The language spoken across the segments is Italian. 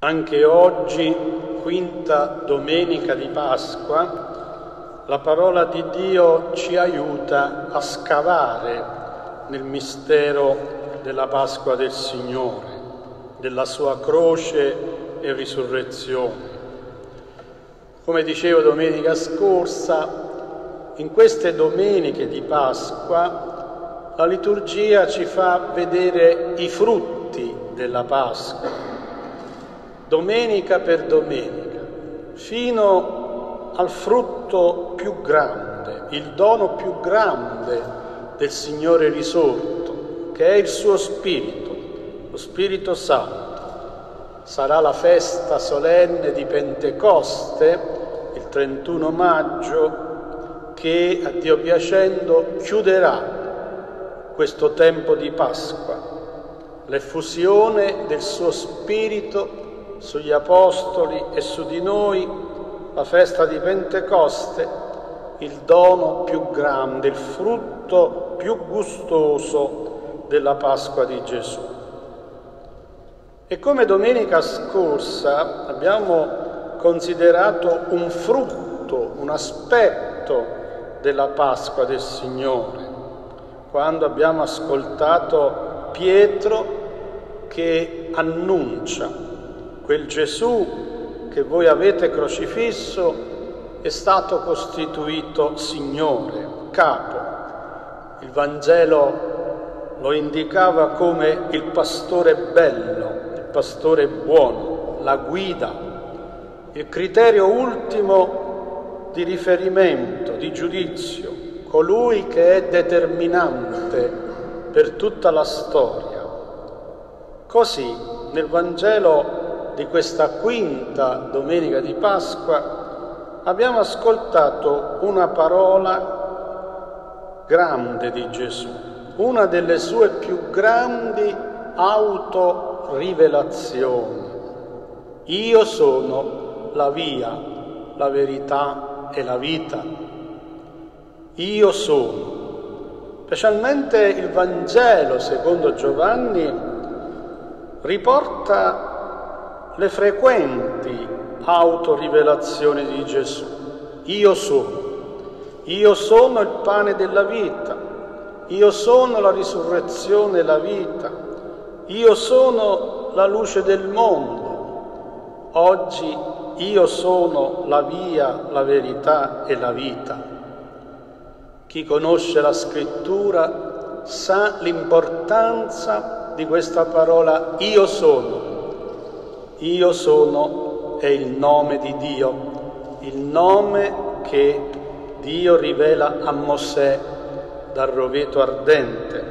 Anche oggi, quinta domenica di Pasqua, la parola di Dio ci aiuta a scavare nel mistero della Pasqua del Signore, della sua croce e risurrezione. Come dicevo domenica scorsa, in queste domeniche di Pasqua la liturgia ci fa vedere i frutti della Pasqua, domenica per domenica, fino al frutto più grande, il dono più grande del Signore risorto, che è il suo Spirito, lo Spirito Santo. Sarà la festa solenne di Pentecoste, il 31 maggio, che, a Dio piacendo, chiuderà questo tempo di Pasqua, l'effusione del suo Spirito sugli Apostoli e su di noi, la festa di Pentecoste, il dono più grande, il frutto più gustoso della Pasqua di Gesù. E come domenica scorsa abbiamo considerato un frutto, un aspetto della Pasqua del Signore, quando abbiamo ascoltato Pietro che annuncia: quel Gesù che voi avete crocifisso è stato costituito Signore, Capo. Il Vangelo lo indicava come il pastore bello, il pastore buono, la guida, il criterio ultimo di riferimento, di giudizio, colui che è determinante per tutta la storia. Così nel Vangelo di questa quinta domenica di Pasqua abbiamo ascoltato una parola grande di Gesù, una delle sue più grandi autorivelazioni. Io sono la via, la verità e la vita. Io sono. Specialmente il Vangelo secondo Giovanni riporta le frequenti autorivelazioni di Gesù. Io sono il pane della vita, io sono la risurrezione e la vita, io sono la luce del mondo. Oggi io sono la via, la verità e la vita. Chi conosce la Scrittura sa l'importanza di questa parola io sono. Io sono è il nome di Dio, il nome che Dio rivela a Mosè dal roveto ardente.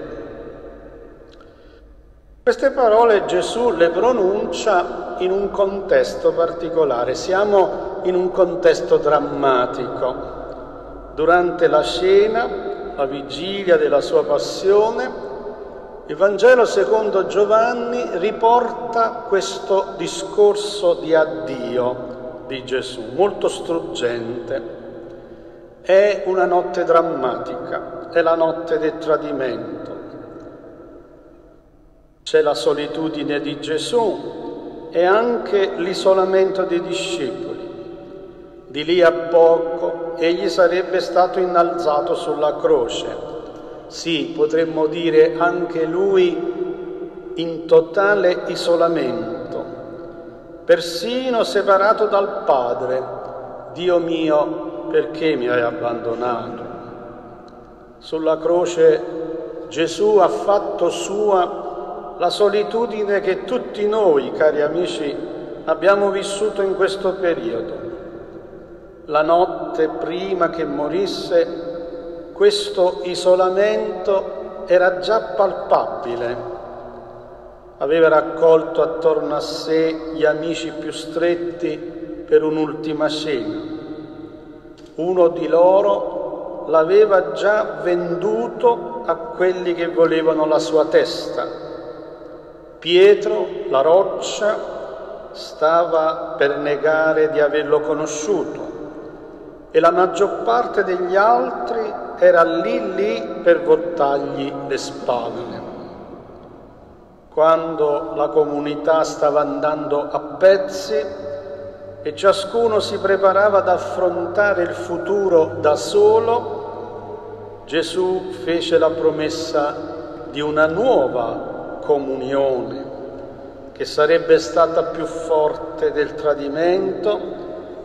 Queste parole Gesù le pronuncia in un contesto particolare. Siamo in un contesto drammatico. Durante la cena, la vigilia della sua passione, il Vangelo secondo Giovanni riporta questo discorso di addio di Gesù, molto struggente. È una notte drammatica, è la notte del tradimento. C'è la solitudine di Gesù e anche l'isolamento dei discepoli. Di lì a poco egli sarebbe stato innalzato sulla croce. Sì, potremmo dire anche lui in totale isolamento, persino separato dal Padre. Dio mio, perché mi hai abbandonato? Sulla croce Gesù ha fatto sua la solitudine che tutti noi, cari amici, abbiamo vissuto in questo periodo. La notte prima che morisse, questo isolamento era già palpabile. Aveva raccolto attorno a sé gli amici più stretti per un'ultima cena. Uno di loro l'aveva già venduto a quelli che volevano la sua testa. Pietro, la roccia, stava per negare di averlo conosciuto e la maggior parte degli altri era lì per voltargli le spalle. quando la comunità stava andando a pezzi e ciascuno si preparava ad affrontare il futuro da solo, Gesù fece la promessa di una nuova comunione che sarebbe stata più forte del tradimento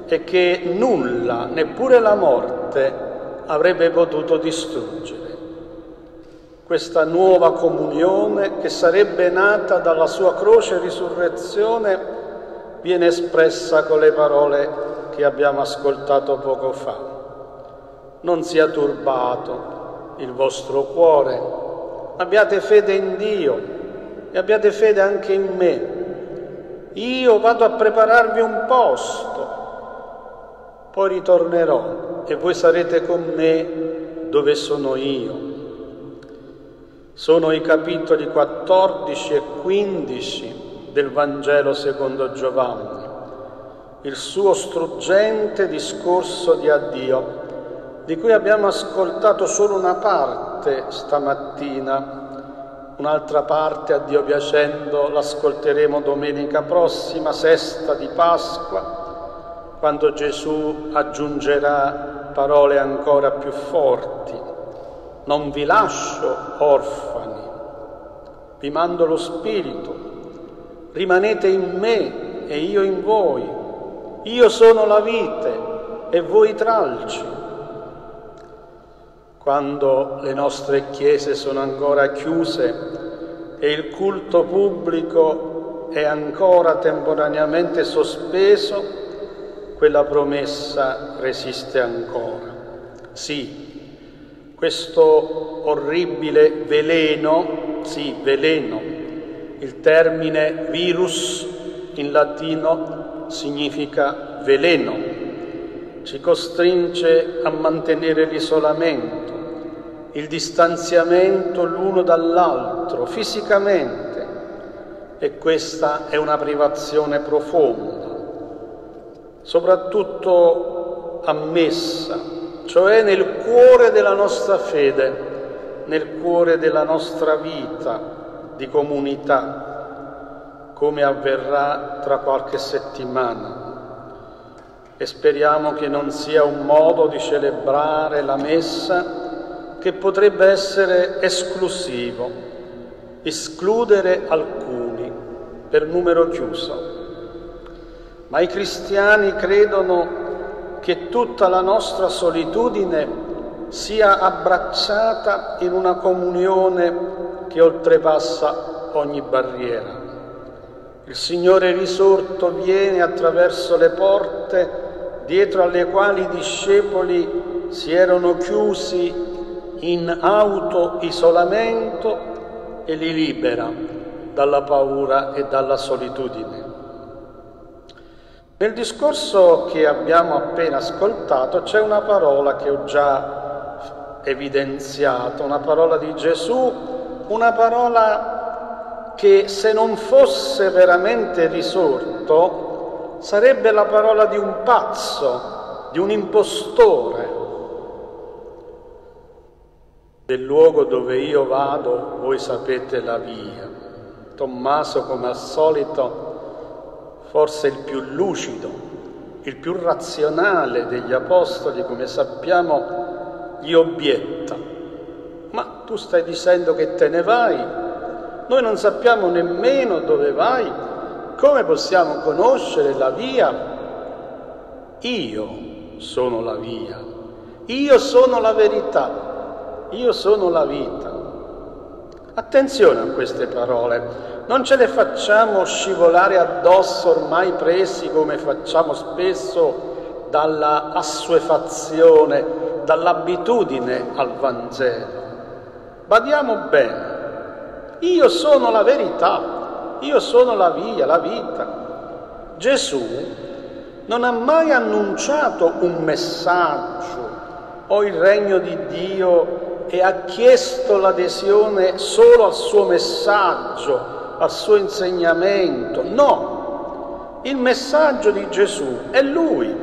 e che nulla, neppure la morte, avrebbe potuto distruggere. Questa nuova comunione che sarebbe nata dalla sua croce e risurrezione viene espressa con le parole che abbiamo ascoltato poco fa. Non sia turbato il vostro cuore, abbiate fede in Dio e abbiate fede anche in me. Io vado a prepararvi un posto, poi ritornerò e voi sarete con me dove sono io. Sono i capitoli 14 e 15 del Vangelo secondo Giovanni, il suo struggente discorso di addio, di cui abbiamo ascoltato solo una parte stamattina. Un'altra parte, a Dio piacendo, l'ascolteremo domenica prossima, sesta di Pasqua, quando Gesù aggiungerà parole ancora più forti. Non vi lascio orfani, vi mando lo Spirito, rimanete in me e io in voi, io sono la vite e voi i tralci. Quando le nostre chiese sono ancora chiuse e il culto pubblico è ancora temporaneamente sospeso, quella promessa resiste ancora. Sì, questo orribile veleno, sì, veleno, il termine virus in latino significa veleno, ci costringe a mantenere l'isolamento, il distanziamento l'uno dall'altro, fisicamente, e questa è una privazione profonda, soprattutto ammessa, cioè nel cuore della nostra fede, nel cuore della nostra vita di comunità, come avverrà tra qualche settimana. E speriamo che non sia un modo di celebrare la Messa che potrebbe essere esclusivo, escludere alcuni per numero chiuso. Ma i cristiani credono che tutta la nostra solitudine sia abbracciata in una comunione che oltrepassa ogni barriera. Il Signore risorto viene attraverso le porte dietro alle quali i discepoli si erano chiusi in autoisolamento e li libera dalla paura e dalla solitudine. Nel discorso che abbiamo appena ascoltato c'è una parola che ho già evidenziato, una parola di Gesù, una parola che se non fosse veramente risorto sarebbe la parola di un pazzo, di un impostore. Del luogo dove io vado voi sapete la via. Tommaso, come al solito, forse il più lucido, il più razionale degli apostoli, come sappiamo, gli obietta. Ma tu stai dicendo che te ne vai? Noi non sappiamo nemmeno dove vai. Come possiamo conoscere la via? Io sono la via. Io sono la verità. Io sono la vita. Attenzione a queste parole. Non ce le facciamo scivolare addosso ormai presi, come facciamo spesso, dalla assuefazione, dall'abitudine al Vangelo. Badiamo bene. Io sono la verità, io sono la via, la vita. Gesù non ha mai annunciato un messaggio o il regno di Dio e ha chiesto l'adesione solo al suo messaggio, al suo insegnamento. No, il messaggio di Gesù è Lui,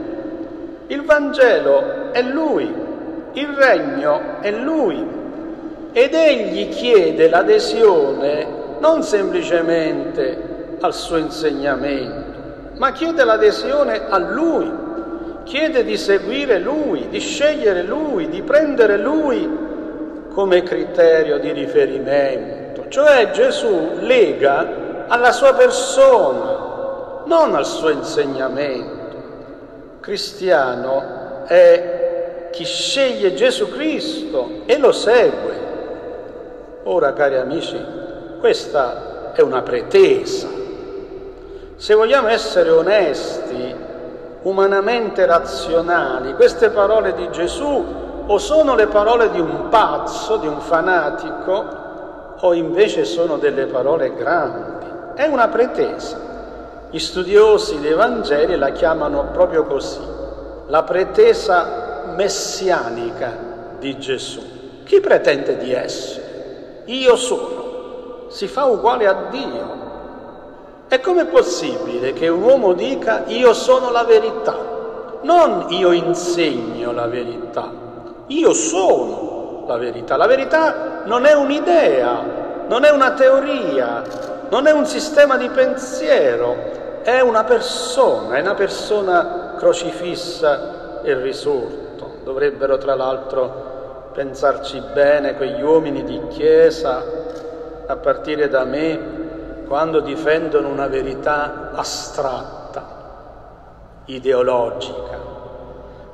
il Vangelo è Lui, il Regno è Lui, ed Egli chiede l'adesione non semplicemente al suo insegnamento, ma chiede l'adesione a Lui, chiede di seguire Lui, di scegliere Lui, di prendere Lui come criterio di riferimento. Cioè Gesù lega alla sua persona, non al suo insegnamento. Cristiano è chi sceglie Gesù Cristo e lo segue. Ora, cari amici, questa è una pretesa. Se vogliamo essere onesti, umanamente razionali, queste parole di Gesù o sono le parole di un pazzo, di un fanatico, o invece sono delle parole grandi. È una pretesa. Gli studiosi dei Vangeli la chiamano proprio così, la pretesa messianica di Gesù. Chi pretende di essere? Io sono. Si fa uguale a Dio. E com'è possibile che un uomo dica io sono la verità? Non io insegno la verità, io sono la verità. La verità non è un'idea, non è una teoria, non è un sistema di pensiero, è una persona crocifissa e risorto. Dovrebbero tra l'altro pensarci bene quegli uomini di Chiesa, a partire da me, quando difendono una verità astratta, ideologica,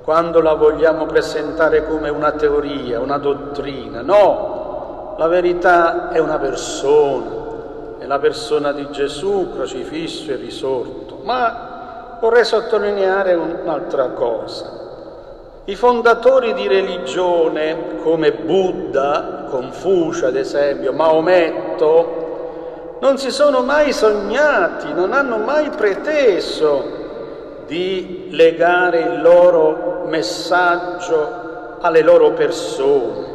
quando la vogliamo presentare come una teoria, una dottrina. No, la verità è una persona. È la persona di Gesù crocifisso e risorto. Ma vorrei sottolineare un'altra cosa. I fondatori di religione come Buddha, Confucio ad esempio, Maometto, non si sono mai sognati, non hanno mai preteso di legare il loro messaggio alle loro persone.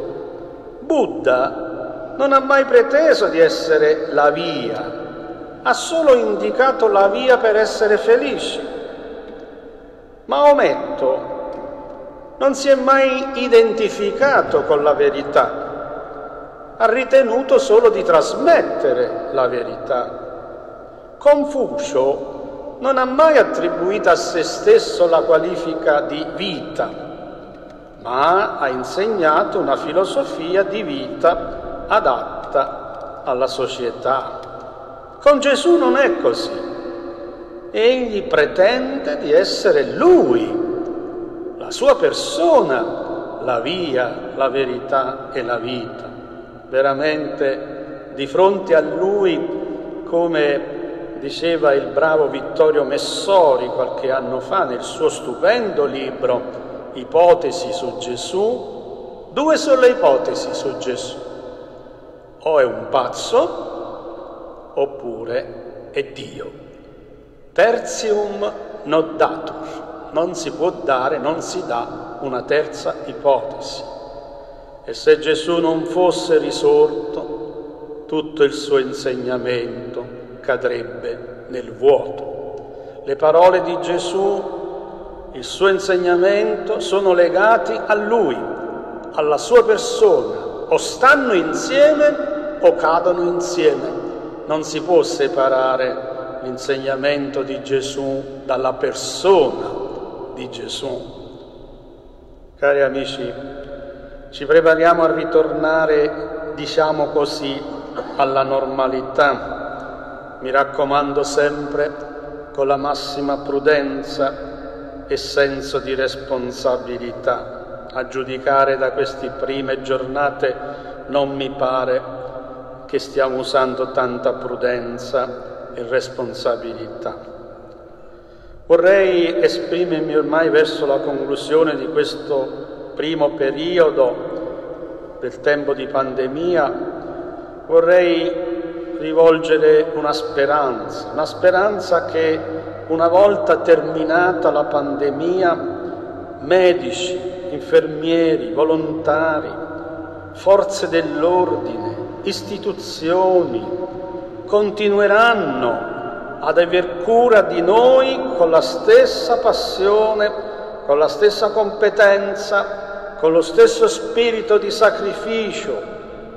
Buddha non ha mai preteso di essere la via, ha solo indicato la via per essere felici. Maometto non si è mai identificato con la verità, ha ritenuto solo di trasmettere la verità. Confucio non ha mai attribuito a se stesso la qualifica di vita, ma ha insegnato una filosofia di vita adatta alla società. Con Gesù non è così. Egli pretende di essere Lui, la sua persona, la via, la verità e la vita. Veramente di fronte a Lui, come diceva il bravo Vittorio Messori qualche anno fa nel suo stupendo libro Ipotesi su Gesù, due sono le ipotesi su Gesù. O è un pazzo, oppure è Dio. Tertium non datur. Non si può dare, non si dà una terza ipotesi. E se Gesù non fosse risorto, tutto il suo insegnamento cadrebbe nel vuoto. Le parole di Gesù, il suo insegnamento, sono legati a Lui, alla sua persona. O stanno insieme o cadono insieme. Non si può separare l'insegnamento di Gesù dalla persona di Gesù. Cari amici, ci prepariamo a ritornare, diciamo così, alla normalità. Mi raccomando, sempre con la massima prudenza e senso di responsabilità. A giudicare da queste prime giornate non mi pare che stiamo usando tanta prudenza e responsabilità. Vorrei esprimermi ormai verso la conclusione di questo primo periodo del tempo di pandemia. Vorrei rivolgere una speranza che una volta terminata la pandemia, medici, infermieri, volontari, forze dell'ordine, istituzioni continueranno ad aver cura di noi con la stessa passione, con la stessa competenza, con lo stesso spirito di sacrificio,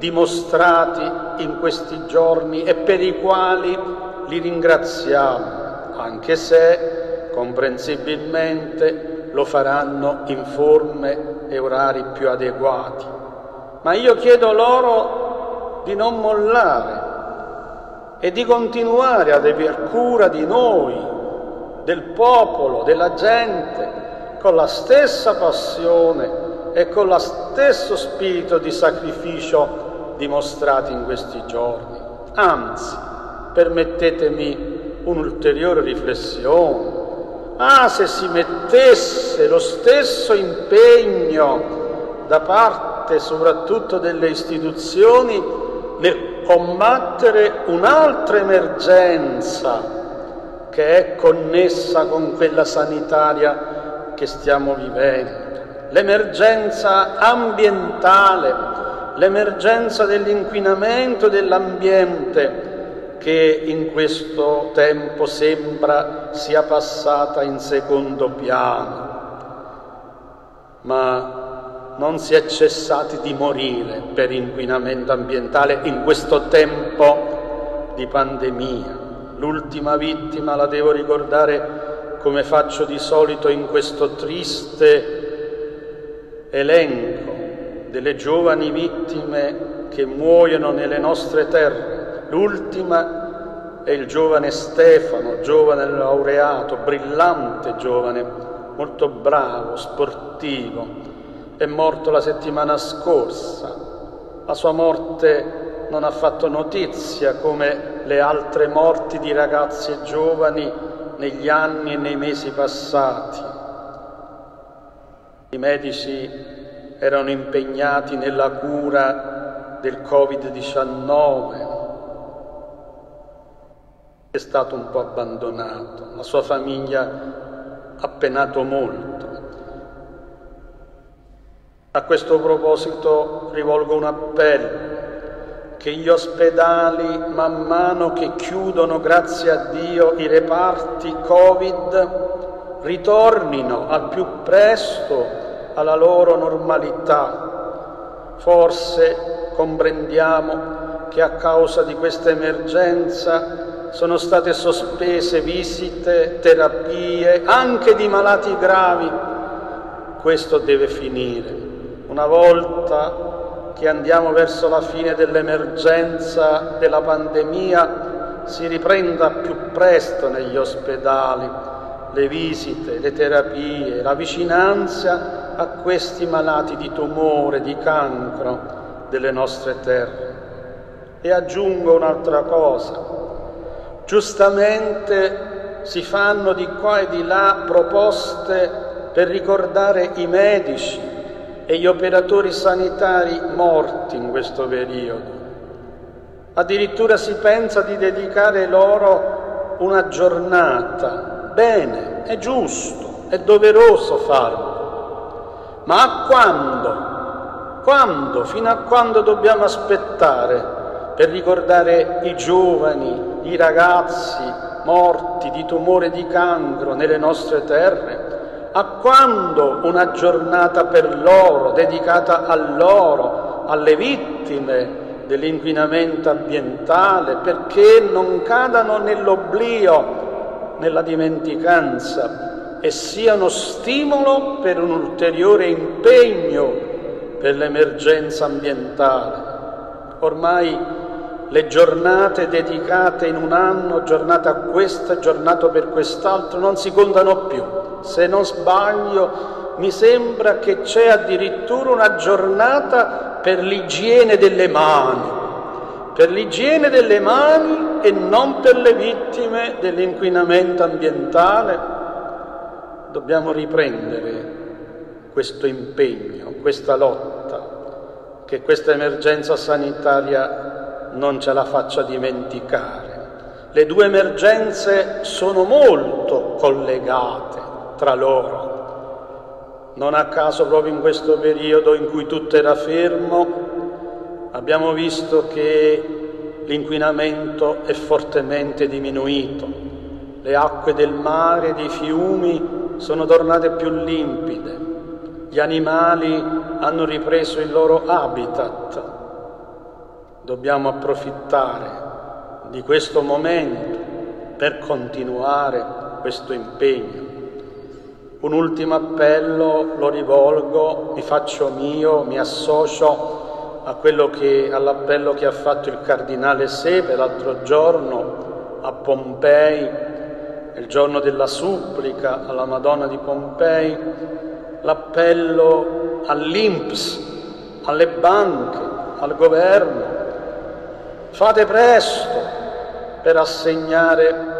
dimostrati in questi giorni e per i quali li ringraziamo, anche se comprensibilmente lo faranno in forme e orari più adeguati. Ma io chiedo loro di non mollare e di continuare ad aver cura di noi, del popolo, della gente, con la stessa passione e con lo stesso spirito di sacrificio dimostrati in questi giorni. Anzi, permettetemi un'ulteriore riflessione. Se si mettesse lo stesso impegno da parte soprattutto delle istituzioni nel combattere un'altra emergenza che è connessa con quella sanitaria che stiamo vivendo. L'emergenza ambientale, l'emergenza dell'inquinamento dell'ambiente, che in questo tempo sembra sia passata in secondo piano. Ma non si è cessati di morire per inquinamento ambientale in questo tempo di pandemia. L'ultima vittima la devo ricordare, come faccio di solito, in questo triste elenco delle giovani vittime che muoiono nelle nostre terre. L'ultima è il giovane Stefano, giovane laureato, brillante giovane, molto bravo, sportivo. È morto la settimana scorsa. La sua morte non ha fatto notizia come le altre morti di ragazzi e giovani negli anni e nei mesi passati. I medici erano impegnati nella cura del Covid-19. È stato un po' abbandonato, la sua famiglia ha penato molto. A questo proposito rivolgo un appello, che gli ospedali, man mano che chiudono, grazie a Dio, i reparti Covid, ritornino al più presto alla loro normalità. Forse comprendiamo che a causa di questa emergenza sono state sospese visite, terapie, anche di malati gravi. Questo deve finire. Una volta che andiamo verso la fine dell'emergenza della pandemia, si riprenda più presto negli ospedali le visite, le terapie, la vicinanza a questi malati di tumore, di cancro delle nostre terre. E aggiungo un'altra cosa. Giustamente si fanno di qua e di là proposte per ricordare i medici e gli operatori sanitari morti in questo periodo. Addirittura si pensa di dedicare loro una giornata. Bene, è giusto, è doveroso farlo, ma a quando? Fino a quando dobbiamo aspettare per ricordare i giovani, i ragazzi morti di tumore, di cancro nelle nostre terre? A quando una giornata per loro, dedicata a loro, alle vittime dell'inquinamento ambientale, perché non cadano nell'oblio, nella dimenticanza, e siano stimolo per un ulteriore impegno per l'emergenza ambientale. Ormai le giornate dedicate in un anno, giornata a questa, giornata per quest'altro, non si contano più. Se non sbaglio, mi sembra che c'è addirittura una giornata per l'igiene delle mani. Per l'igiene delle mani e non per le vittime dell'inquinamento ambientale. Dobbiamo riprendere questo impegno, questa lotta, che questa emergenza sanitaria non ce la faccia dimenticare. Le due emergenze sono molto collegate tra loro. Non a caso, proprio in questo periodo in cui tutto era fermo, abbiamo visto che l'inquinamento è fortemente diminuito, le acque del mare e dei fiumi sono tornate più limpide, gli animali hanno ripreso il loro habitat, dobbiamo approfittare di questo momento per continuare questo impegno. Un ultimo appello lo rivolgo, mi faccio mio, mi associo all'appello che ha fatto il Cardinale Sepe l'altro giorno a Pompei, il giorno della supplica alla Madonna di Pompei, l'appello all'INPS, alle banche, al governo: fate presto per assegnare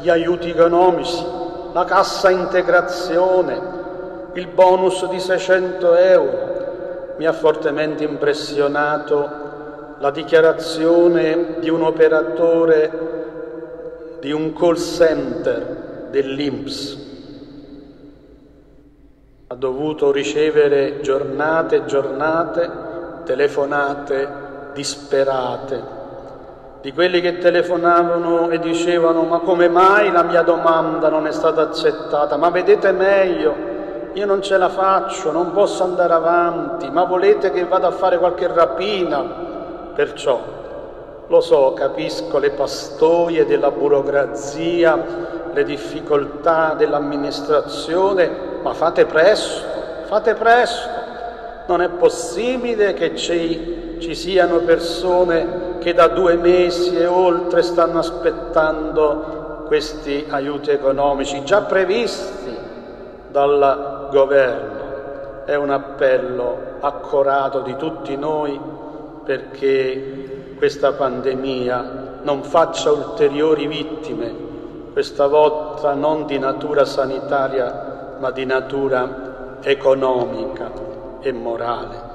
gli aiuti economici, la cassa integrazione, il bonus di 600 €. Mi ha fortemente impressionato la dichiarazione di un operatore di un call center dell'INPS. Ha dovuto ricevere giornate e giornate, telefonate disperate, di quelli che telefonavano e dicevano: ma come mai la mia domanda non è stata accettata? Ma vedete meglio, io non ce la faccio, non posso andare avanti, ma volete che vada a fare qualche rapina? Perciò, lo so, capisco le pastoie della burocrazia, le difficoltà dell'amministrazione, ma fate presto, non è possibile che ci siano persone che da 2 mesi e oltre stanno aspettando questi aiuti economici già previsti dal governo. È un appello accorato di tutti noi perché questa pandemia non faccia ulteriori vittime, questa volta non di natura sanitaria ma di natura economica e morale.